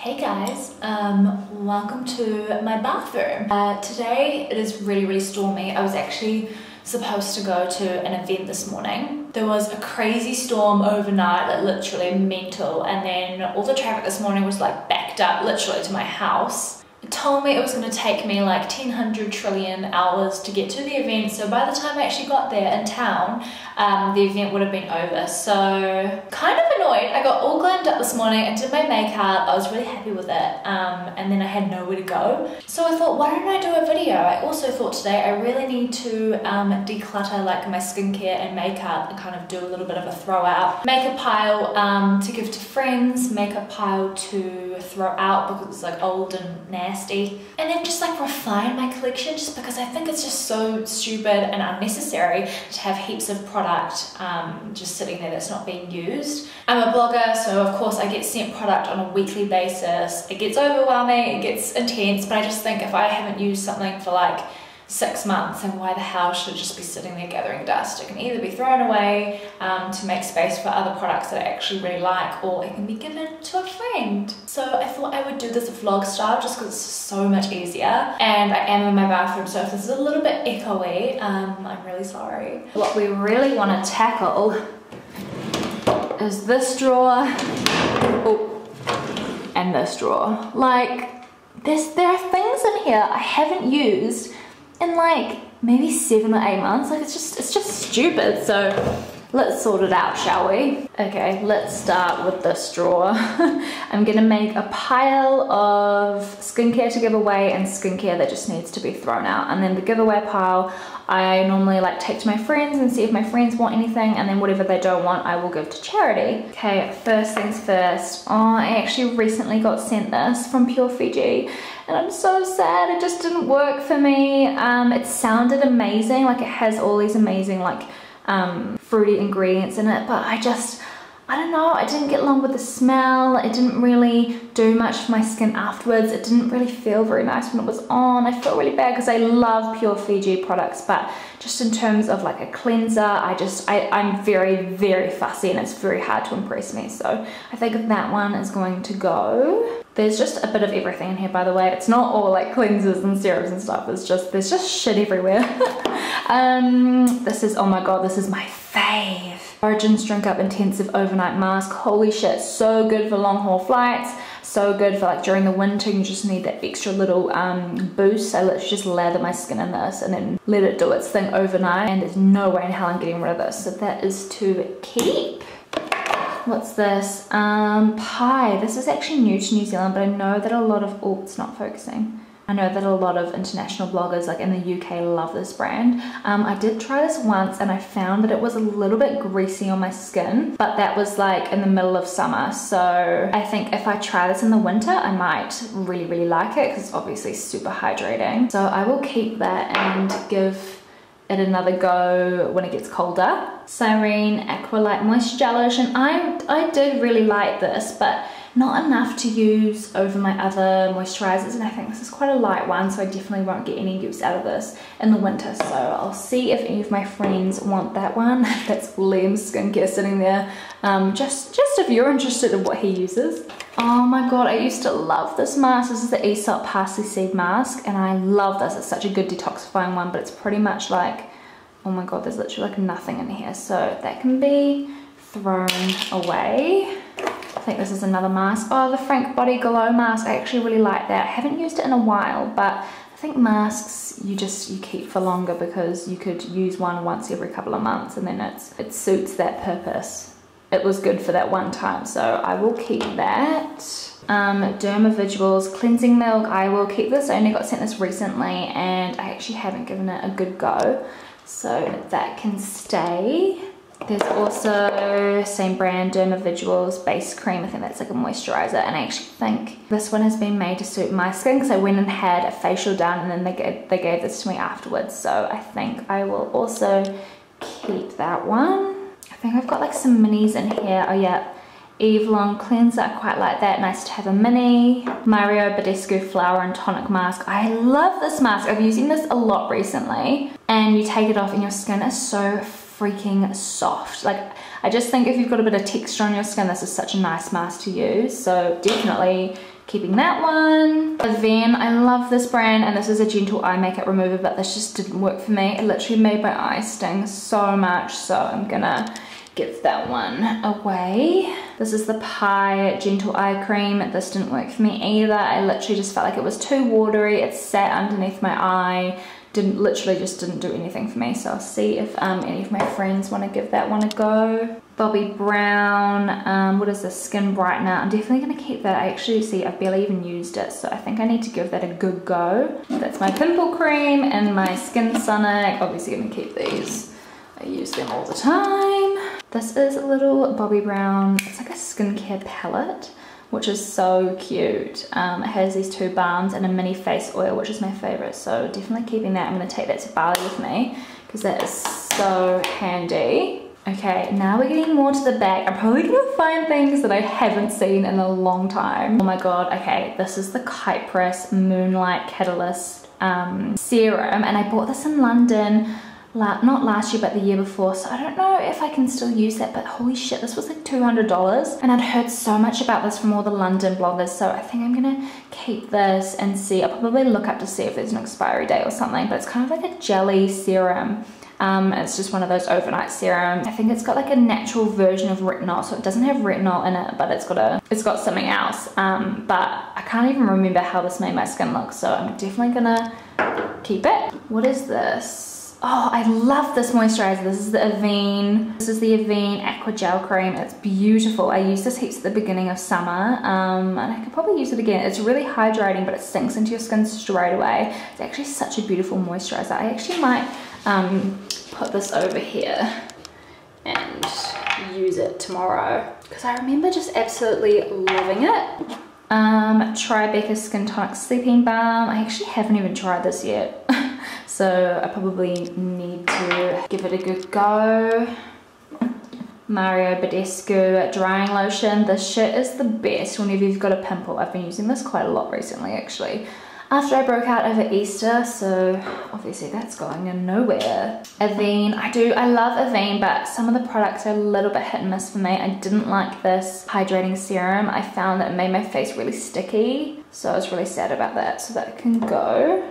Hey guys, welcome to my bathroom. Today it is really stormy. I was actually supposed to go to an event this morning. There was a crazy storm overnight, like literally mental, and then all the traffic this morning was like backed up literally to my house. It told me it was going to take me like 1,000 trillion hours to get to the event, so by the time I actually got there in town, the event would have been over. So kind of annoyed. I got all glammed up this morning and did my makeup. I was really happy with it, and then I had nowhere to go. So I thought, why don't I do a video? I also thought today I really need to declutter like my skincare and makeup and kind of do a little bit of a throw out. Make a pile to give to friends, make a pile to throw out because it's like old and nasty. And then just like refine my collection, just because I think it's just so stupid and unnecessary to have heaps of product just sitting there that's not being used. I'm a blogger, so of course I get sent product on a weekly basis. It gets overwhelming, it gets intense, but I just think if I haven't used something for like 6 months, and why the hell should it just be sitting there gathering dust? It can either be thrown away to make space for other products that I actually really like, or it can be given to a friend. So I thought I would do this vlog style just because it's so much easier. And I am in my bathroom, so if this is a little bit echoey, I'm really sorry. What we really want to tackle is this drawer and this drawer. Like, there are things in here I haven't used in like maybe 7 or 8 months. Like it's just stupid. So let's sort it out, shall we? Okay, let's start with this drawer. I'm gonna make a pile of skincare to give away and skincare that just needs to be thrown out. And then the giveaway pile, I normally like take to my friends and see if my friends want anything, and then whatever they don't want, I will give to charity. Okay, first things first. Oh, I actually recently got sent this from Pure Fiji, and I'm so sad it just didn't work for me. It sounded amazing, like it has all these amazing like fruity ingredients in it, but I don't know, I didn't get along with the smell. It didn't really do much for my skin afterwards. It didn't really feel very nice when it was on. I felt really bad because I love Pure Fiji products, but just in terms of like a cleanser, I'm very fussy, and it's very hard to impress me. So I think that one is going to go. There's just a bit of everything in here, by the way. It's not all like cleansers and serums and stuff. It's just, there's just shit everywhere. This is, oh my God, this is my fave. Origins Drink Up Intensive Overnight Mask. Holy shit, so good for long haul flights. So good for like during the winter, you just need that extra little boost. I literally just lather my skin in this and then let it do its thing overnight. And there's no way in hell I'm getting rid of this. So that is to keep. What's this? Pai. This is actually new to New Zealand, but I know that a lot of, oh, it's not focusing. I know that a lot of international bloggers like in the UK love this brand. I did try this once and I found that it was a little bit greasy on my skin, but that was like in the middle of summer. So I think if I try this in the winter, I might really like it because it's obviously super hydrating. So I will keep that and give it another go when it gets colder. Sirene Aqualite Moisture Gel Lotion. I did really like this, but not enough to use over my other moisturizers, and I think this is quite a light one, so I definitely won't get any use out of this in the winter. So I'll see if any of my friends want that one. That's Liam's skincare sitting there. Just if you're interested in what he uses. Oh my God, I used to love this mask. This is the Aesop Parsley Seed Mask, and I love this. It's such a good detoxifying one, but it's pretty much like, oh my God, there's literally like nothing in here. So that can be thrown away. I think this is another mask. Oh, the Frank Body Glow Mask. I actually really like that. I haven't used it in a while, but I think masks you keep for longer because you could use one once every couple of months, and then it suits that purpose. It was good for that one time, so I will keep that. Dermaviduals Cleansing Milk. I will keep this. I only got sent this recently, and I actually haven't given it a good go, so that can stay. There's also same brand Dermaviduals Base Cream. I think that's like a moisturizer, and I actually think this one has been made to suit my skin because I went and had a facial done, and then they gave this to me afterwards, so I think I will also keep that one. I think I've got like some minis in here. Oh yeah, Eve Long Cleanser, I quite like that. Nice to have a mini. Mario Badescu Flower and Tonic Mask. I love this mask. I've been using this a lot recently, and you take it off and your skin is so freaking soft. Like, I just think if you've got a bit of texture on your skin, this is such a nice mask to use. So definitely keeping that one. Avene, I love this brand, and this is a gentle eye makeup remover, but this just didn't work for me. It literally made my eye sting so much, so I'm gonna give that one away. This is the Pai Gentle Eye Cream. This didn't work for me either. I literally just felt like it was too watery. It sat underneath my eye. Literally just didn't do anything for me. So I'll see if any of my friends want to give that one a go. Bobbi Brown, what is this, Skin Brightener? I'm definitely going to keep that. I actually, see, I've barely even used it, so I think I need to give that a good go. That's my pimple cream and my Skin Sonic. Obviously I'm going to keep these. I use them all the time. This is a little Bobbi Brown, it's like a skincare palette, which is so cute. It has these two balms and a mini face oil, which is my favorite, so definitely keeping that. I'm gonna take that to Bali with me, because that is so handy. Okay, now we're getting more to the back. I'm probably gonna find things that I haven't seen in a long time. Oh my God, okay, this is the Kypris Moonlight Catalyst Serum, and I bought this in London. Not last year, but the year before, so I don't know if I can still use that, but holy shit, this was like $200, and I'd heard so much about this from all the London bloggers, so I think I'm gonna keep this and see. I'll probably look up to see if there's an expiry date or something, but it's kind of like a jelly serum. It's just one of those overnight serums. I think it's got like a natural version of retinol, so it doesn't have retinol in it, but it's got something else. But I can't even remember how this made my skin look, so I'm definitely gonna keep it. What is this? Oh, I love this moisturizer. This is the Avene. This is the Avene Aqua Gel Cream. It's beautiful. I used this heaps at the beginning of summer, and I could probably use it again. It's really hydrating, but it sinks into your skin straight away. It's actually such a beautiful moisturizer. I actually might put this over here and use it tomorrow, because I remember just absolutely loving it. Try Becca's Skin Tonic Sleeping Balm. I actually haven't even tried this yet. So I probably need to give it a good go. Mario Badescu Drying Lotion. This shit is the best whenever you've got a pimple. I've been using this quite a lot recently, actually. After I broke out over Easter, so obviously that's going nowhere. Avene, I love Avene, but some of the products are a little bit hit and miss for me. I didn't like this hydrating serum. I found that it made my face really sticky, so I was really sad about that, so that can go.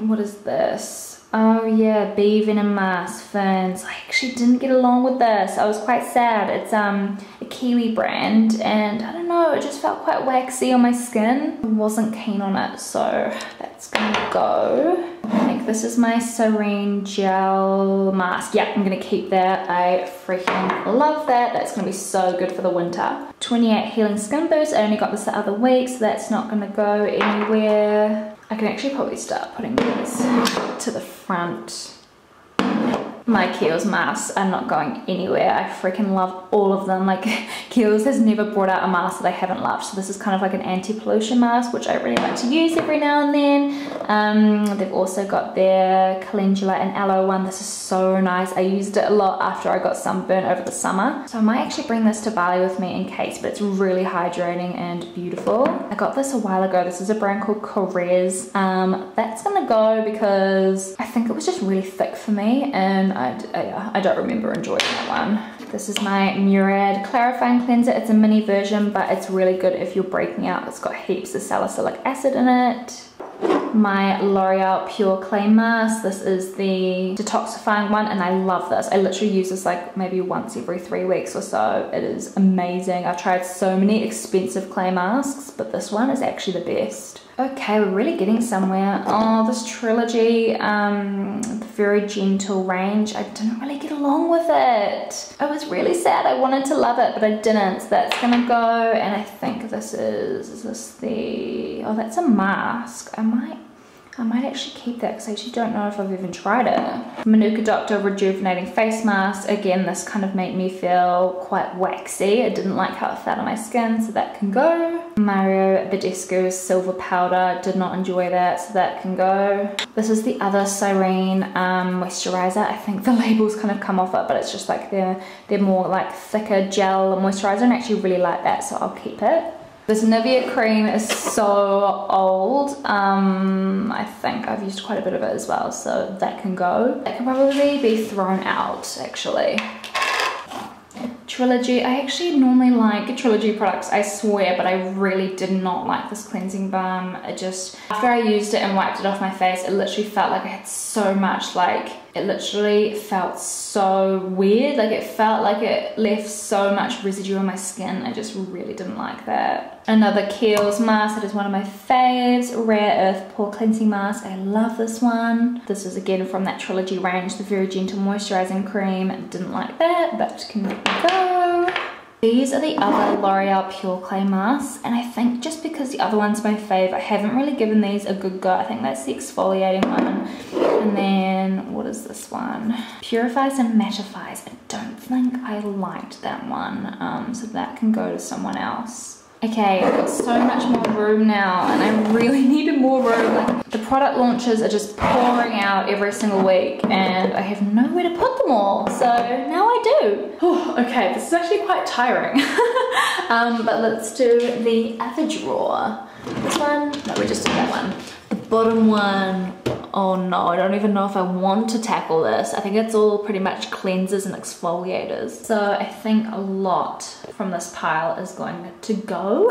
What is this? Oh yeah, Bee Venom Mask, Ferns. I actually didn't get along with this. I was quite sad. It's a Kiwi brand, and I don't know, it just felt quite waxy on my skin. I wasn't keen on it, so that's gonna go. I think this is my Sirene Gel Mask. Yeah, I'm gonna keep that. I freaking love that. That's gonna be so good for the winter. 28 Healing Skin Boost. I only got this the other week, so that's not gonna go anywhere. I can actually probably start putting these to the front. My Kiehl's masks are not going anywhere. I freaking love all of them. Like, Kiehl's has never brought out a mask that I haven't loved. So this is kind of like an anti-pollution mask, which I really like to use every now and then. They've also got their calendula and aloe one. This is so nice. I used it a lot after I got sunburn over the summer. So I might actually bring this to Bali with me in case, but it's really hydrating and beautiful. I got this a while ago. This is a brand called Carez. That's gonna go because I think it was just really thick for me, and I don't remember enjoying that one. This is my Murad Clarifying Cleanser. It's a mini version, but it's really good if you're breaking out. It's got heaps of salicylic acid in it. My L'Oreal Pure Clay Mask. This is the detoxifying one, and I love this. I literally use this like maybe once every 3 weeks or so. It is amazing. I've tried so many expensive clay masks, but this one is actually the best. Okay, we're really getting somewhere. Oh, this Trilogy, the Very Gentle range. I didn't really get along with it. I was really sad. I wanted to love it, but I didn't. So that's gonna go. And I think this is this the, oh, that's a mask. I might actually keep that because I actually don't know if I've even tried it. Manuka Doctor Rejuvenating Face Mask. Again, this kind of made me feel quite waxy. I didn't like how it felt on my skin, so that can go. Mario Badescu Silver Powder. Did not enjoy that, so that can go. This is the other Sirene moisturizer. I think the label's kind of come off it, but it's just like they're more like thicker gel moisturizer, and I actually really like that, so I'll keep it. This Nivea cream is so old. I think I've used quite a bit of it as well, so that can go. That can probably be thrown out, actually. Trilogy. I actually normally like Trilogy products, I swear, but I really did not like this cleansing balm. It just, after I used it and wiped it off my face, it literally felt like I had so much, like, it literally felt so weird. Like, it felt like it left so much residue on my skin. I just really didn't like that. Another Kiehl's mask. It is one of my faves. Rare Earth Pore Cleansing Mask. I love this one. This is again from that Trilogy range, the Very Gentle Moisturizing Cream. Didn't like that, but can let me go. These are the other L'Oreal Pure Clay Masks, and I think just because the other one's my fave, I haven't really given these a good go. I think that's the exfoliating one. And then, what is this one? Purifies and Mattifies. I don't think I liked that one, so that can go to someone else. Okay, I've got so much more room now, and I really needed more room. Like, the product launches are just pouring out every single week, and I have nowhere to put them all, so now I do. Whew, okay, this is actually quite tiring. But let's do the other drawer. This one? No, we just did that one. The bottom one. Oh no, I don't even know if I want to tackle this. I think it's all pretty much cleansers and exfoliators. So I think a lot from this pile is going to go.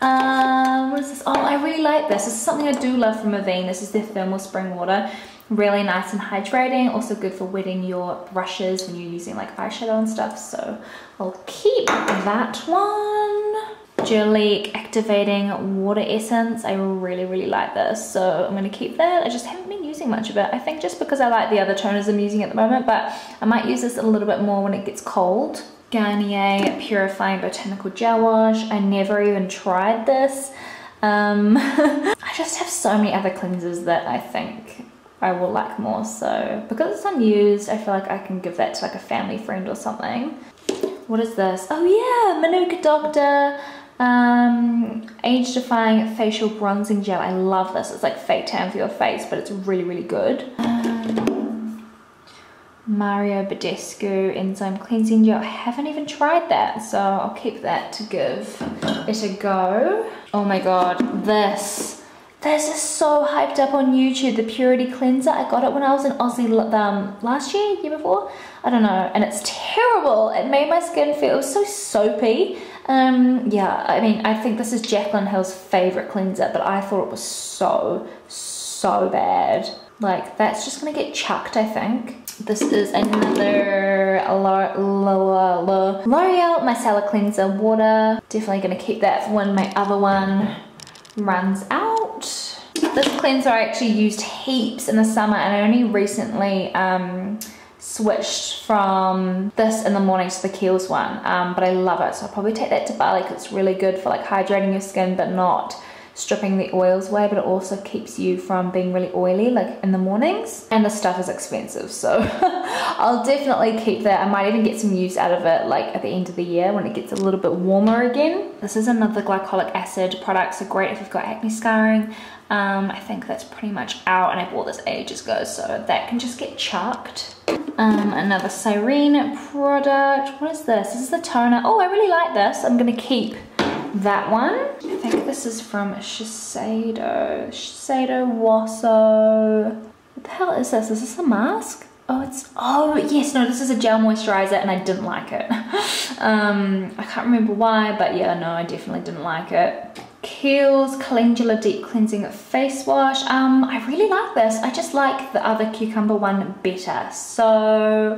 What is this? Oh, I really like this. This is something I do love from Avene. This is their thermal spring water. Really nice and hydrating. Also good for wetting your brushes when you're using like eyeshadow and stuff. So I'll keep that one. Joique Activating Water Essence. I really like this, so I'm going to keep that. I just haven't been using much of it. I think just because I like the other toners I'm using at the moment, but I might use this a little bit more when it gets cold. Garnier Purifying Botanical Gel Wash. I never even tried this. I just have so many other cleansers that I think I will like more, so because it's unused, I feel like I can give that to like a family friend or something. What is this? Oh yeah, Manuka Doctor Age Defying Facial Bronzing Gel. I love this. It's like fake tan for your face, but it's really good. Mario Badescu Enzyme Cleansing Gel. I haven't even tried that, so I'll keep that to give it a go. Oh my god, this is so hyped up on YouTube, the Purity Cleanser. I got it when I was in Aussie last year, year before? I don't know, and it's terrible. It made my skin feel, it was so soapy. Yeah, I mean, I think this is Jaclyn Hill's favorite cleanser, but I thought it was so bad. Like, that's just gonna get chucked, I think. This is another L'Oreal Micellar Cleanser Water. Definitely gonna keep that for when my other one runs out. This cleanser I actually used heaps in the summer, and I only recently switched from this in the morning to the Kiehl's one, but I love it, so I'll probably take that to Bali because it's really good for like hydrating your skin but not stripping the oils away, but it also keeps you from being really oily like in the mornings. And the stuff is expensive, so I'll definitely keep that. I might even get some use out of it like at the end of the year when it gets a little bit warmer again. This is another glycolic acid product, so great if you've got acne scarring. I think that's pretty much out, and I bought this ages ago, so that can just get chucked. Another Sirene product. What is this? This is the toner. Oh, I really like this. I'm gonna keep that one. I think this is from Shiseido Waso. What the hell is this? Is this a mask? Oh, it's, oh yes, no, this is a gel moisturizer, and I didn't like it. I can't remember why, but yeah, no, I definitely didn't like it. Kiehl's Calendula Deep Cleansing Face Wash. I really like this. I just like the other cucumber one better, so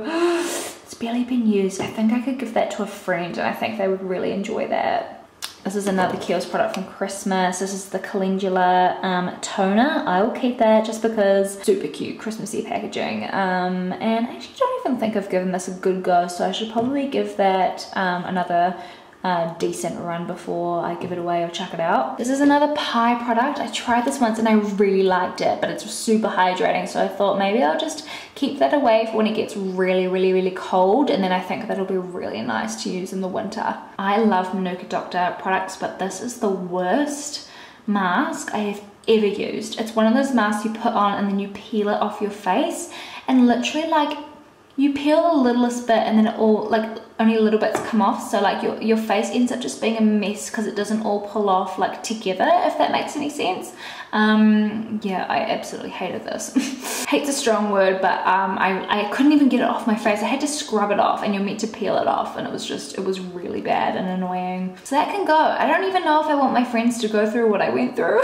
it's barely been used. I think I could give that to a friend, and I think they would really enjoy that. This is another Kiehl's product from Christmas. This is the Calendula toner. I will keep that just because super cute Christmassy packaging. And I actually don't even think I've given this a good go, so I should probably give that another decent run before I give it away or chuck it out. This is another Pai product. I tried this once and I really liked it, but it's super hydrating, so I thought maybe I'll just keep that away for when it gets really cold, and then I think that'll be really nice to use in the winter. I love Manuka Doctor products, but this is the worst mask I have ever used. It's one of those masks you put on and then you peel it off your face, and literally like you peel the littlest bit and then it all like only little bits come off, so like your face ends up just being a mess because it doesn't all pull off like together, if that makes any sense. Yeah, I absolutely hated this. Hate's a strong word, but I couldn't even get it off my face. I had to scrub it off, and you're meant to peel it off, and it was really bad and annoying. So that can go. I don't even know if I want my friends to go through what I went through.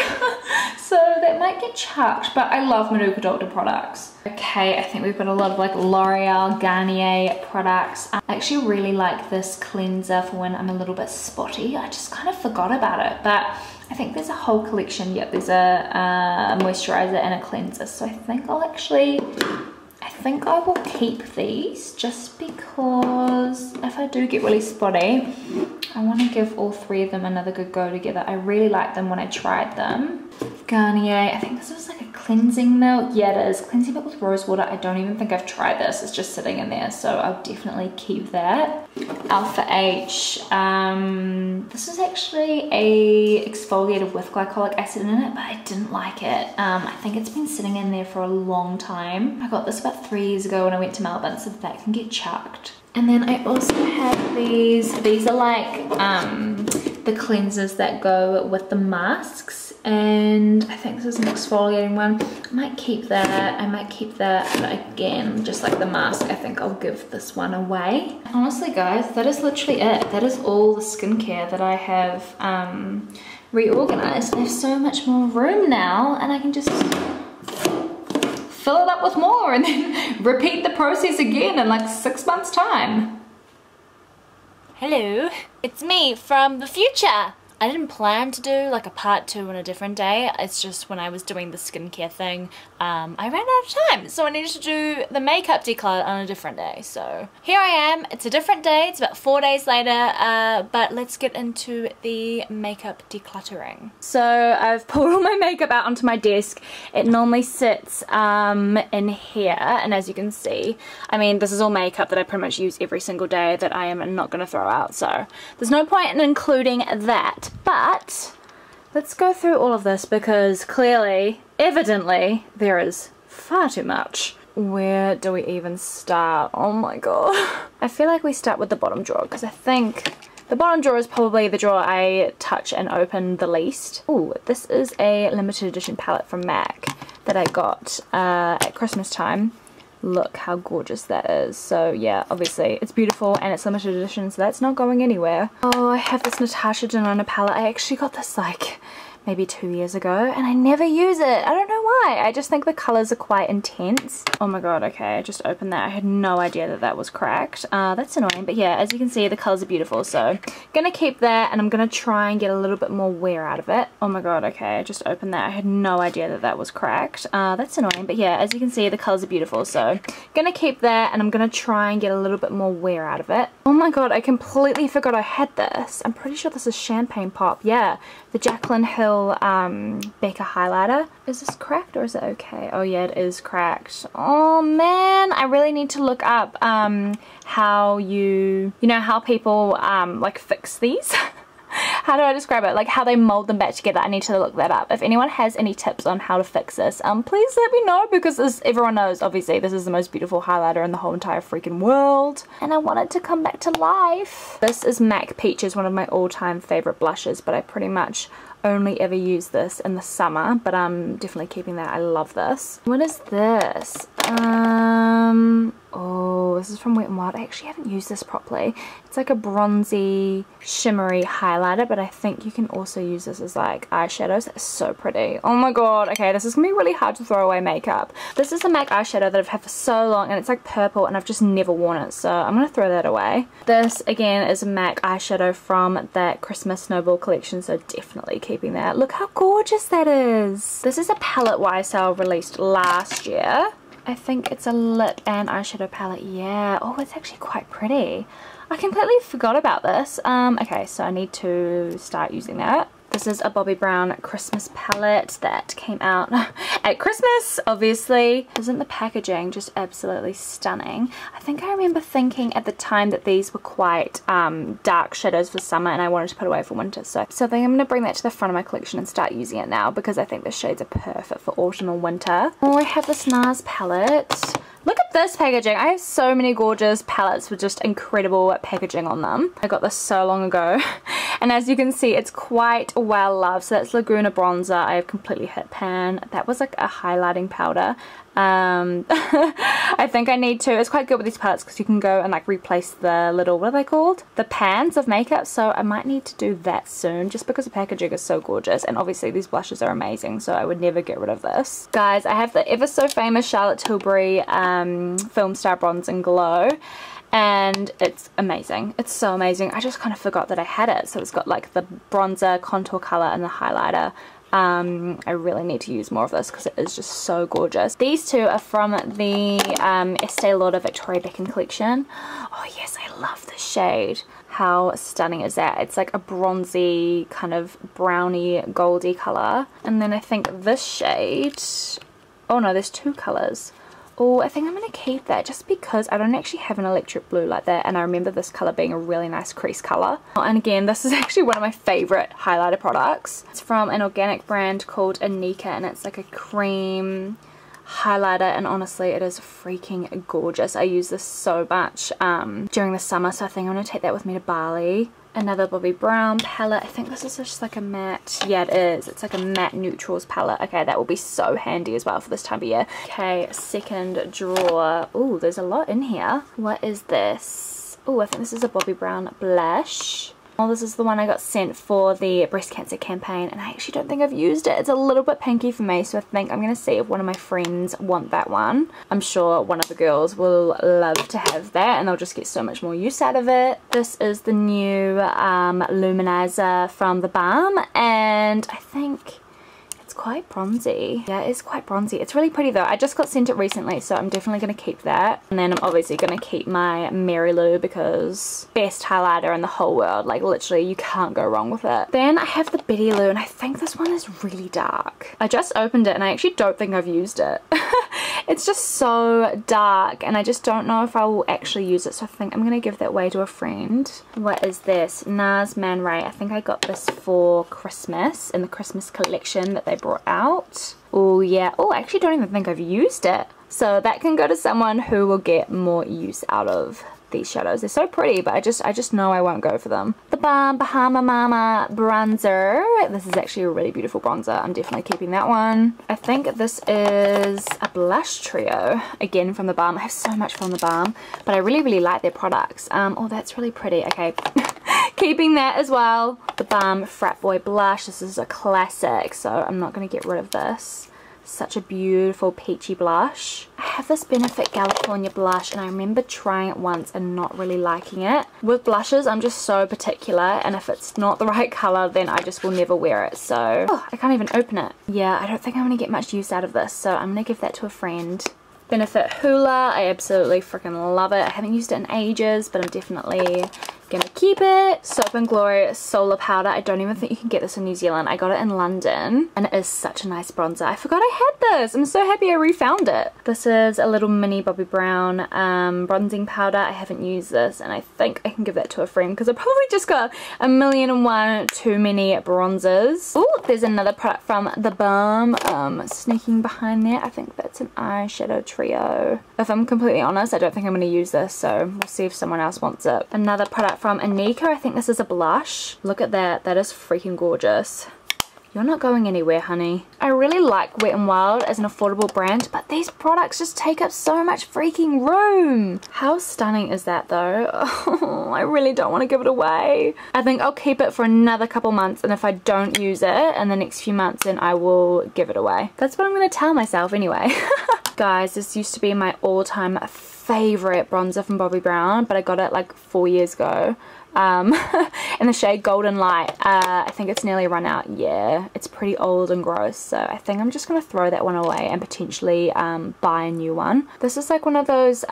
So that might get chucked, but I love Manuka Doctor products. Okay, I think we've got a lot of like L'Oreal, Garnier products. I actually really like this cleanser for when I'm a little bit spotty. I just kind of forgot about it, but I think there's a whole collection. Yep, there's a moisturizer and a cleanser. So I think I'll actually, I will keep these just because if I do get really spotty, I want to give all three of them another good go together. I really liked them when I tried them. Garnier, I think this was like a cleansing milk. Yeah, it is. Cleansing milk with rose water. I don't even think I've tried this. It's just sitting in there, so I'll definitely keep that. Alpha H. This is actually a exfoliator with glycolic acid in it, but I didn't like it. I think it's been sitting in there for a long time. I got this about 3 years ago when I went to Melbourne, so that can get chucked. And then I also have these. These are like the cleansers that go with the masks, and I think this is an exfoliating one. I might keep that, but again, just like the mask, I think I'll give this one away. Honestly guys, that is literally it. That is all the skincare that I have reorganized. I have so much more room now, and I can just fill it up with more and then repeat the process again in like 6 months time. Hello, it's me from the future. I didn't plan to do like a part 2 on a different day. It's just when I was doing the skincare thing, I ran out of time, so I needed to do the makeup declutter on a different day. So here I am, it's a different day, it's about 4 days later, but let's get into the makeup decluttering. So I've pulled all my makeup out onto my desk. It normally sits in here, and as you can see, I mean, this is all makeup that I pretty much use every single day that I am not gonna throw out, so there's no point in including that. But let's go through all of this, because clearly, evidently, there is far too much. Where do we even start? Oh my god. I feel like we start with the bottom drawer, because I think the bottom drawer is probably the drawer I touch and open the least. Ooh, this is a limited edition palette from MAC that I got at Christmas time. Look how gorgeous that is. So yeah, obviously it's beautiful and it's limited edition, so that's not going anywhere. Oh, I have this Natasha Denona palette. I actually got this like maybe 2 years ago, and I never use it. I don't know why. I just think the colors are quite intense. Oh my god, okay, I just opened that. I had no idea that that was cracked. That's annoying, but yeah, as you can see, the colors are beautiful, so gonna keep that, and I'm gonna try and get a little bit more wear out of it. Oh my god, okay, I just opened that. I had no idea that that was cracked. That's annoying, but yeah, as you can see, the colors are beautiful, so gonna keep that, and I'm gonna try and get a little bit more wear out of it. Oh my god, I completely forgot I had this. I'm pretty sure this is Champagne Pop. Yeah, the Jaclyn Hill Becca highlighter. Is this cracked or is it okay? Oh yeah, it is cracked. Oh man, I really need to look up how you know how people like fix these. How do I describe it? Like how they mold them back together. I need to look that up. If anyone has any tips on how to fix this, please let me know, because as everyone knows, obviously this is the most beautiful highlighter in the whole entire freaking world, and I want it to come back to life. This is MAC Peaches, one of my all-time favorite blushes, but I pretty much only ever use this in the summer, but I'm definitely keeping that. I love this. What is this? Oh, this is from Wet n Wild. I actually haven't used this properly. It's like a bronzy, shimmery highlighter, but I think you can also use this as like eyeshadows. It's so pretty. Oh my god, okay, this is gonna be really hard to throw away makeup. This is a MAC eyeshadow that I've had for so long, and it's like purple, and I've just never worn it, so I'm gonna throw that away. This, again, is a MAC eyeshadow from that Christmas Snowball collection, so definitely keeping that. Look how gorgeous that is. This is a palette YSL released last year. I think it's a lip and eyeshadow palette, yeah. Oh, it's actually quite pretty. I completely forgot about this. Okay, so I need to start using that. This is a Bobbi Brown Christmas palette that came out at Christmas, obviously. Isn't the packaging just absolutely stunning? I think I remember thinking at the time that these were quite dark shadows for summer, and I wanted to put away for winter. So I think I'm going to bring that to the front of my collection and start using it now, because I think the shades are perfect for autumn or winter. Oh, I have this NARS palette. Look at This packaging, I have so many gorgeous palettes with just incredible packaging on them. I got this so long ago and as you can see it's quite well loved. So that's Laguna Bronzer, I have Completely Hit Pan, that was like a highlighting powder. I think I need to, it's quite good with these palettes because you can go and like replace the little, what are they called? The pans of makeup, so I might need to do that soon just because the packaging is so gorgeous and obviously these blushes are amazing so I would never get rid of this. Guys, I have the ever so famous Charlotte Tilbury Film Star Bronze and Glow and it's amazing. It's so amazing. I just kind of forgot that I had it. So it's got like the bronzer, contour color and the highlighter. I really need to use more of this because it is just so gorgeous. These two are from the Estée Lauder Victoria Beckham collection. Oh yes, I love this shade. How stunning is that? It's like a bronzy kind of browny goldy color. And then I think this shade, oh no, there's two colors. Oh, I think I'm going to keep that just because I don't actually have an electric blue like that and I remember this colour being a really nice crease colour. And again, this is actually one of my favourite highlighter products. It's from an organic brand called Anika and it's like a cream highlighter and honestly it is freaking gorgeous. I use this so much during the summer so I think I'm going to take that with me to Bali. Another Bobbi Brown palette. I think this is just like a matte. Yeah, it is. It's like a matte neutrals palette. Okay, that will be so handy as well for this time of year. Okay, second drawer. Ooh, there's a lot in here. What is this? Ooh, I think this is a Bobbi Brown blush. Oh, this is the one I got sent for the breast cancer campaign and I actually don't think I've used it. It's a little bit pinky for me so I think I'm going to see if one of my friends want that one. I'm sure one of the girls will love to have that and they'll just get so much more use out of it. This is the new Luminizer from the Balm and I think it's quite bronzy. Yeah, it's quite bronzy. It's really pretty though. I just got sent it recently so I'm definitely going to keep that. And then I'm obviously going to keep my Mary Lou because best highlighter in the whole world. Like literally you can't go wrong with it. Then I have the Betty Lou and I think this one is really dark. I just opened it and I actually don't think I've used it. It's just so dark and I just don't know if I will actually use it so I think I'm going to give that away to a friend. What is this? NARS Man Ray. I think I got this for Christmas in the Christmas collection that they brought out. Oh yeah. Oh, I actually don't even think I've used it. So that can go to someone who will get more use out of these shadows. They're so pretty, but I just know I won't go for them. The Balm Bahama Mama Bronzer. This is actually a really beautiful bronzer. I'm definitely keeping that one. I think this is a blush trio, again from the Balm. I have so much from the Balm, but I really, really like their products. Oh, that's really pretty. Okay. Keeping that as well. The Balm Frat Boy Blush. This is a classic, so I'm not going to get rid of this. Such a beautiful peachy blush. I have this Benefit California blush and I remember trying it once and not really liking it. With blushes I'm just so particular and if it's not the right colour then I just will never wear it. So oh, I can't even open it. Yeah, I don't think I'm going to get much use out of this so I'm going to give that to a friend. Benefit Hoola, I absolutely freaking love it. I haven't used it in ages but I'm definitely gonna keep it. Soap and Glory Solar Powder. I don't even think you can get this in New Zealand. I got it in London and it is such a nice bronzer. I forgot I had this. I'm so happy I refound it. This is a little mini Bobbi Brown bronzing powder. I haven't used this and I think I can give that to a friend because I probably just got a million and one too many bronzers. Oh, there's another product from the Balm sneaking behind there. I think that's an eyeshadow trio. If I'm completely honest, I don't think I'm going to use this, so we'll see if someone else wants it. Another product from Anika. I think this is a blush. Look at that. That is freaking gorgeous. You're not going anywhere, honey. I really like Wet n Wild as an affordable brand, but these products just take up so much freaking room. How stunning is that though? Oh, I really don't want to give it away. I think I'll keep it for another couple months and if I don't use it in the next few months then I will give it away. That's what I'm going to tell myself anyway. Guys, this used to be my all-time favorite bronzer from Bobbi Brown, but I got it like 4 years ago in the shade Golden Light. I think it's nearly run out. Yeah, it's pretty old and gross, so I think I'm just gonna throw that one away and potentially buy a new one. This is like one of those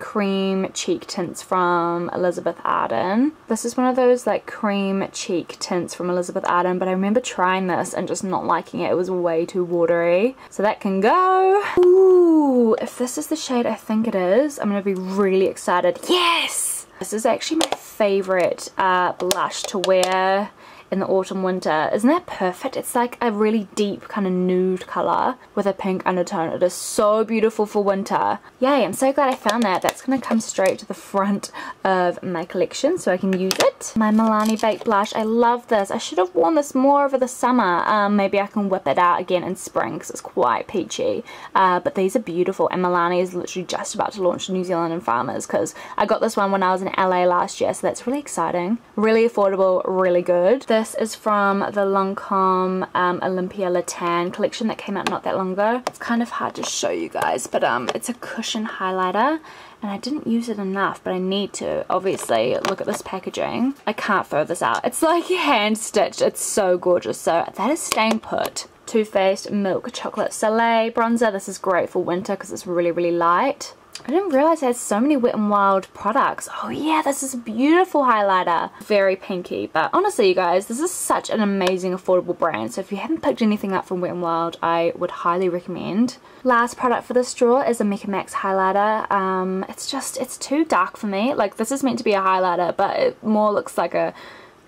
cream cheek tints from Elizabeth Arden. This is one of those like cream cheek tints from Elizabeth Arden, but I remember trying this and just not liking it. It was way too watery, so that can go. Ooh, if this is the shade I think it is, I'm gonna be really excited. Yes! This is actually my favorite blush to wear in the autumn winter. Isn't that perfect? It's like a really deep kind of nude color with a pink undertone. It is so beautiful for winter. Yay, I'm so glad I found that. That's going to come straight to the front of my collection so I can use it. My Milani Baked Blush, I love this. I should have worn this more over the summer. Maybe I can whip it out again in spring because it's quite peachy. But these are beautiful, and Milani is literally just about to launch in New Zealand and farmers because I got this one when I was in LA last year, so that's really exciting. Really affordable, really good. This is from the Lancome Olympia Le Tan collection that came out not that long ago. It's kind of hard to show you guys, but it's a cushion highlighter. And I didn't use it enough, but I need to. Obviously, look at this packaging. I can't throw this out. It's like hand stitched. It's so gorgeous. So that is staying put. Too Faced Milk Chocolate Soleil Bronzer. This is great for winter because it's really, really light. I didn't realize I had so many Wet n Wild products. Oh yeah, this is a beautiful highlighter. Very pinky, but honestly you guys, this is such an amazing affordable brand. So if you haven't picked anything up from Wet n Wild, I would highly recommend. Last product for this drawer is a Mecca Max highlighter. It's too dark for me. Like, this is meant to be a highlighter, but it more looks like a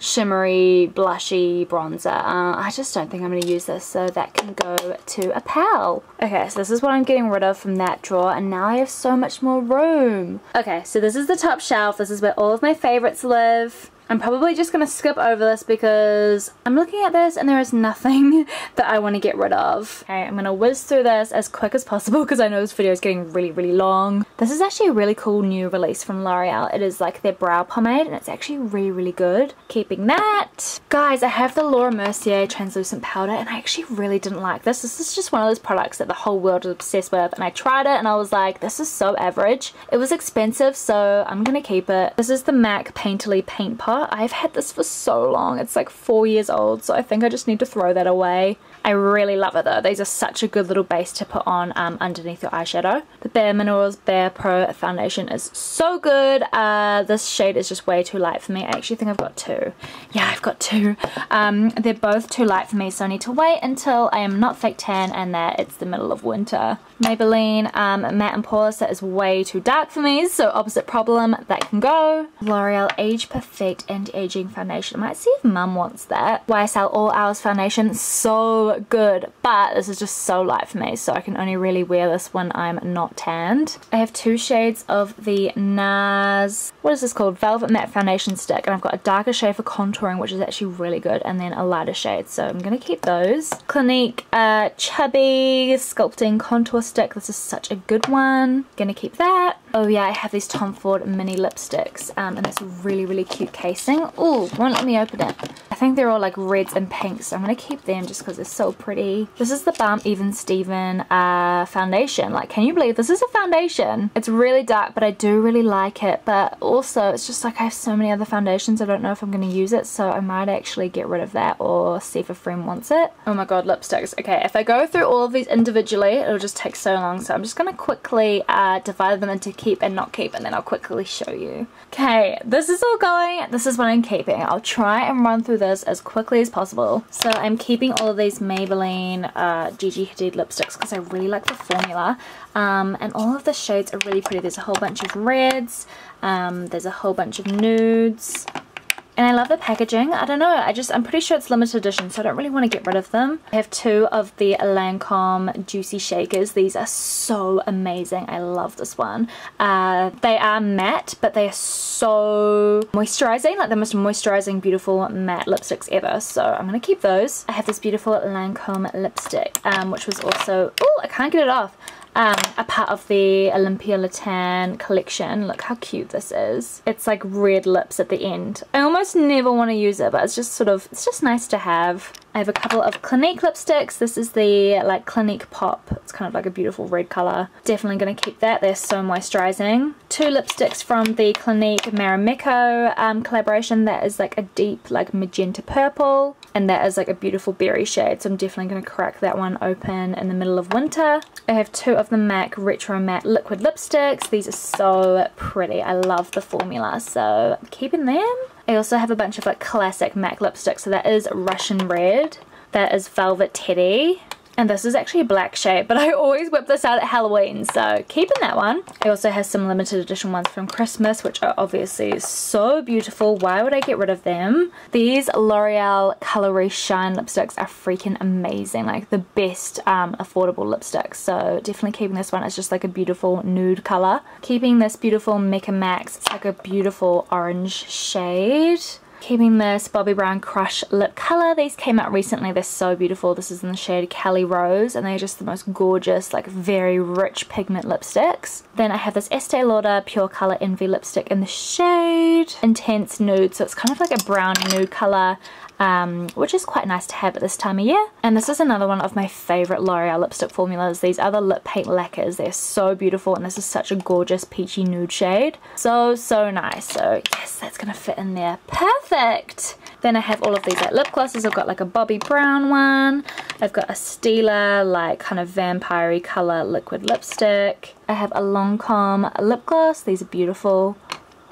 shimmery, blushy bronzer. I just don't think I'm going to use this, so that can go to a pal. Okay, so this is what I'm getting rid of from that drawer, and now I have so much more room. Okay, so this is the top shelf. This is where all of my favorites live. I'm probably just going to skip over this because I'm looking at this and there is nothing that I want to get rid of. Okay, I'm going to whiz through this as quick as possible because I know this video is getting really, really long. This is actually a really cool new release from L'Oreal. It is like their brow pomade and it's actually really, really good. Keeping that. Guys, I have the Laura Mercier translucent powder and I actually really didn't like this. This is just one of those products that the whole world is obsessed with, and I tried it and I was like, this is so average. It was expensive, so I'm going to keep it. This is the MAC Painterly Paint Pot. I've had this for so long. It's like 4 years old, so I think I just need to throw that away. I really love it though. These are such a good little base to put on underneath your eyeshadow. The Bare Minerals Bare Pro foundation is so good. This shade is just way too light for me. I actually think I've got two. Yeah, I've got two. They're both too light for me, so I need to wait until I am not fake tan and that it's the middle of winter. Maybelline Matte and Poreless, that is way too dark for me, so opposite problem, that can go. L'Oreal Age Perfect Anti-Aging Foundation. I might see if Mum wants that. YSL All Hours Foundation, so good, but this is just so light for me, so I can only really wear this when I'm not tanned. I have two shades of the NARS, what is this called, Velvet Matte Foundation Stick, and I've got a darker shade for contouring, which is actually really good, and then a lighter shade, so I'm gonna keep those. Clinique Chubby Sculpting Contour Stick, this is such a good one, gonna keep that. Oh yeah, I have these Tom Ford mini lipsticks, and it's a really, really cute casing. Oh, won't let me open it. I think they're all like reds and pinks, so I'm gonna keep them just because it's so pretty. This is the Balm Even Steven foundation. Like, can you believe this is a foundation? It's really dark, but I do really like it. But also, it's just like I have so many other foundations. I don't know if I'm going to use it, so I might actually get rid of that or see if a friend wants it. Oh my god, lipsticks. Okay, if I go through all of these individually, it'll just take so long. So I'm just going to quickly divide them into keep and not keep, and then I'll quickly show you. Okay, this is all going. This is what I'm keeping. I'll try and run through this as quickly as possible. So I'm keeping all of these Maybelline Gigi Hadid lipsticks because I really like the formula, and all of the shades are really pretty. There's a whole bunch of reds, there's a whole bunch of nudes, and I love the packaging. I don't know, I'm pretty sure it's limited edition, so I don't really want to get rid of them. I have two of the Lancome Juicy Shakers. These are so amazing. I love this one. They are matte, but they are so moisturizing, like the most moisturizing, beautiful matte lipsticks ever, so I'm going to keep those. I have this beautiful Lancome lipstick, which was also, oh, I can't get it off, a part of the Olympia Le Tan collection. Look how cute this is. It's like red lips at the end. I almost never want to use it, but it's just sort of, it's just nice to have. I have a couple of Clinique lipsticks. This is the like Clinique Pop. It's kind of like a beautiful red colour. Definitely going to keep that. They're so moisturising. Two lipsticks from the Clinique Marimekko collaboration. That is like a deep like magenta purple, and that is like a beautiful berry shade. So I'm definitely going to crack that one open in the middle of winter. I have two of the MAC Retro Matte Liquid Lipsticks. These are so pretty. I love the formula, so I'm keeping them. I also have a bunch of like classic MAC lipsticks, so that is Russian Red, that is Velvet Teddy, And this is actually a black shade, but I always whip this out at Halloween, so keeping that one. I also have some limited edition ones from Christmas, which are obviously so beautiful. Why would I get rid of them? These L'Oreal Colouré Shine lipsticks are freaking amazing, like the best affordable lipsticks. So definitely keeping this one. It's just like a beautiful nude colour. Keeping this beautiful Mecca Max. It's like a beautiful orange shade. Keeping this Bobbi Brown Crush lip colour. These came out recently. They're so beautiful. This is in the shade Cali Rose, and they're just the most gorgeous, like very rich pigment lipsticks. Then I have this Estée Lauder Pure Colour Envy lipstick in the shade Intense Nude. So it's kind of like a brown nude colour, which is quite nice to have at this time of year. And this is another one of my favourite L'Oreal lipstick formulas. These are the Lip Paint Lacquers. They're so beautiful, and this is such a gorgeous peachy nude shade. So nice. So yes, that's going to fit in there. Perfect! Then I have all of these like lip glosses. I've got like a Bobbi Brown one. I've got a Stila, like kind of vampire-y colour liquid lipstick. I have a Lancome lip gloss. These are beautiful.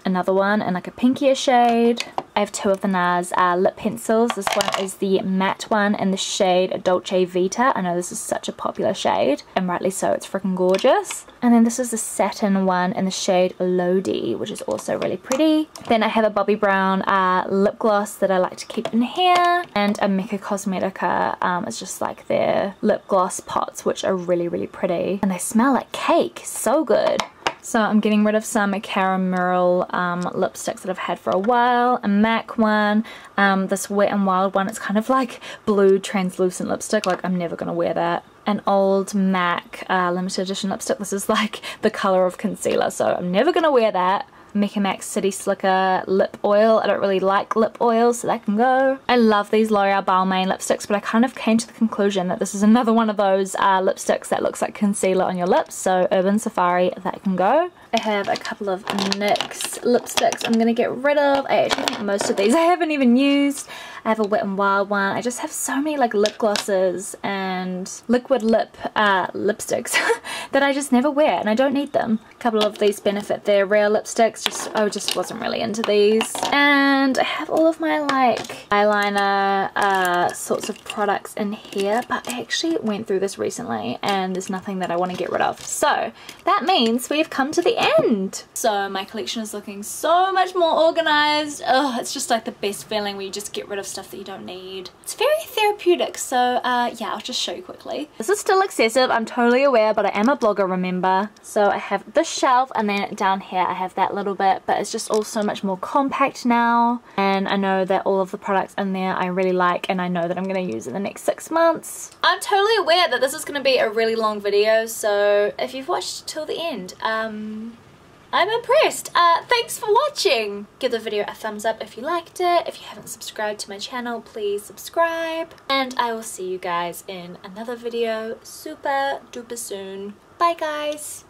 Another one in like a pinkier shade. I have two of the NARS lip pencils. This one is the matte one in the shade Dolce Vita. I know this is such a popular shade, and rightly so, it's freaking gorgeous. And then this is the satin one in the shade Lodi, which is also really pretty. Then I have a Bobbi Brown lip gloss that I like to keep in here, and a Mecca Cosmetica. It's just like their lip gloss pots, which are really, really pretty. And they smell like cake, so good. So I'm getting rid of some Caramel lipsticks that I've had for a while. A MAC one, this Wet n Wild one. It's kind of like blue translucent lipstick. Like I'm never going to wear that. An old MAC limited edition lipstick. This is like the colour of concealer, so I'm never going to wear that. Mecca Max City Slicker lip oil. I don't really like lip oil, so that can go. I love these L'Oreal Balmain lipsticks, but I kind of came to the conclusion that this is another one of those lipsticks that looks like concealer on your lips, so Urban Safari, that can go. I have a couple of NYX lipsticks I'm going to get rid of. I actually think most of these I haven't even used. I have a Wet n Wild one. I just have so many like lip glosses and liquid lip lipsticks that I just never wear, and I don't need them. A couple of these Benefit Their Real lipsticks. I just wasn't really into these. And I have all of my like eyeliner sorts of products in here, but I actually went through this recently and there's nothing that I want to get rid of, so that means we've come to the end. So my collection is looking so much more organized. Oh, it's just like the best feeling where you just get rid of stuff that you don't need. It's very therapeutic. So yeah, I'll just show you quickly. This is still excessive, I'm totally aware, but I am a blogger, remember. So I have this shelf, and then down here I have that little bit, but it's just all so much more compact now, and I know that all of the products in there I really like, and I know that I'm going to use in the next 6 months. I'm totally aware that this is going to be a really long video, so if you've watched till the end, I'm impressed. Thanks for watching. Give the video a thumbs up if you liked it. If you haven't subscribed to my channel, please subscribe, and I will see you guys in another video super duper soon. Bye guys.